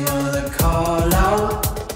Mother call out.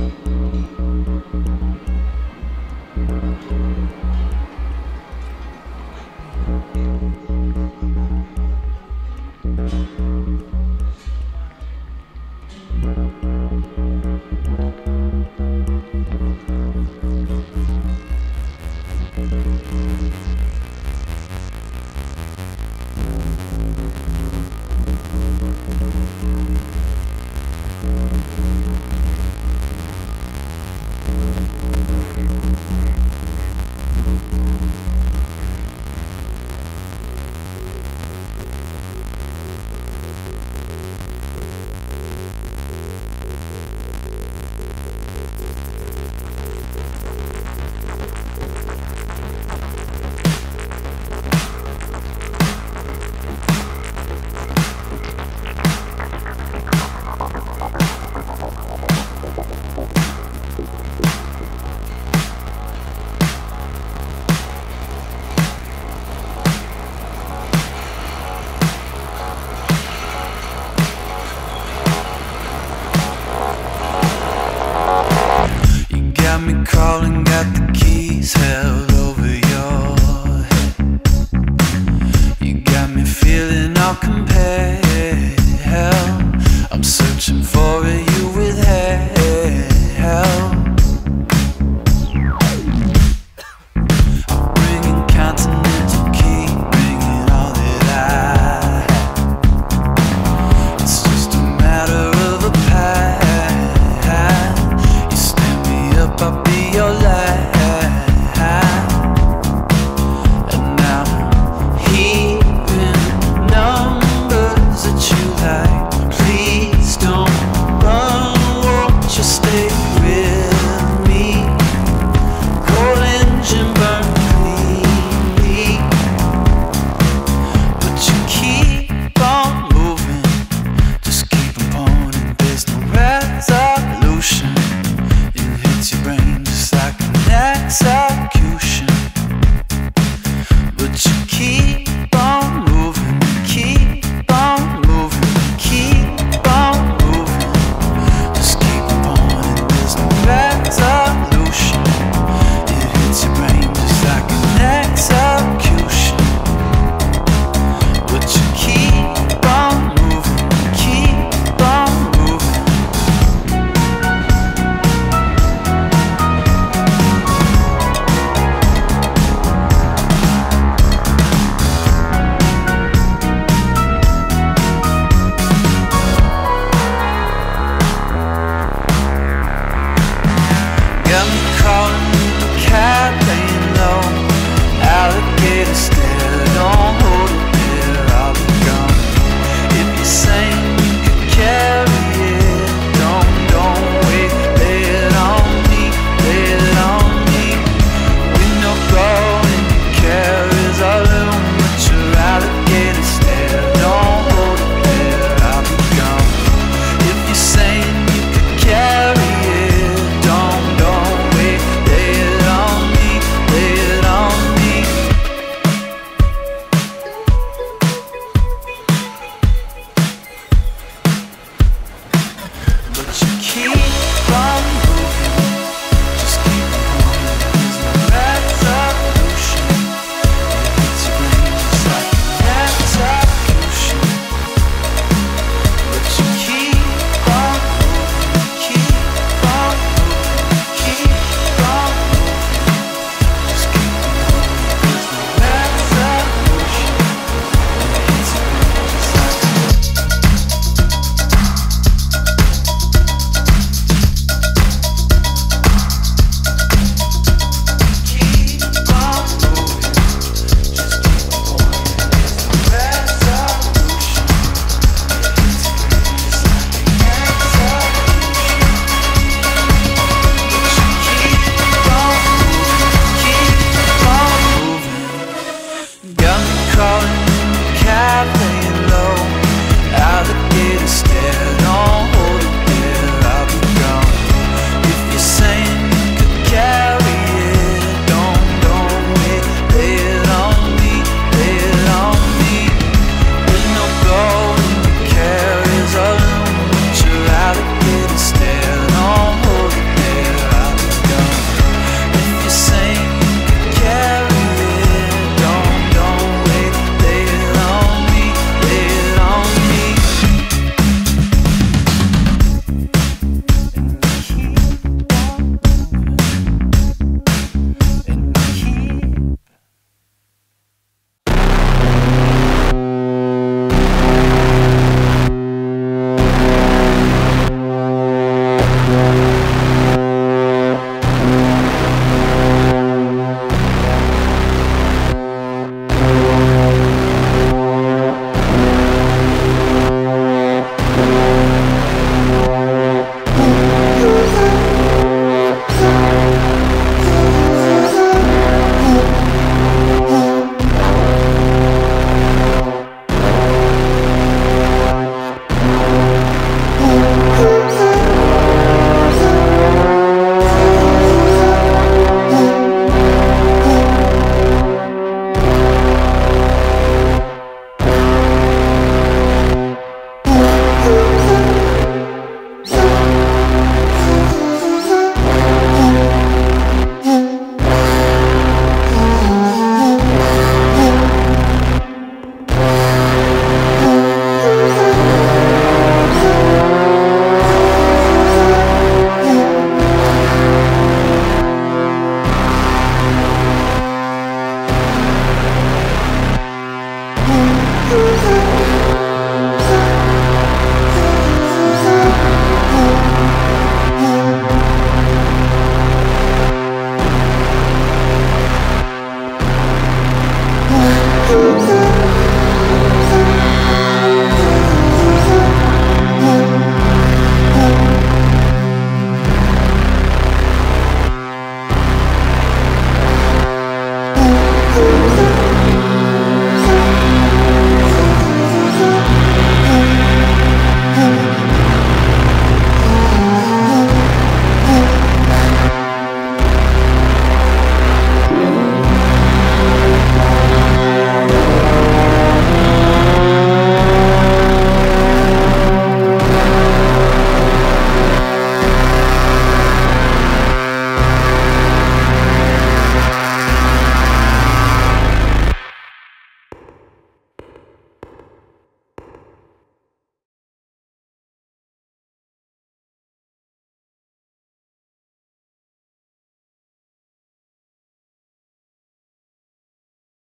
Stay with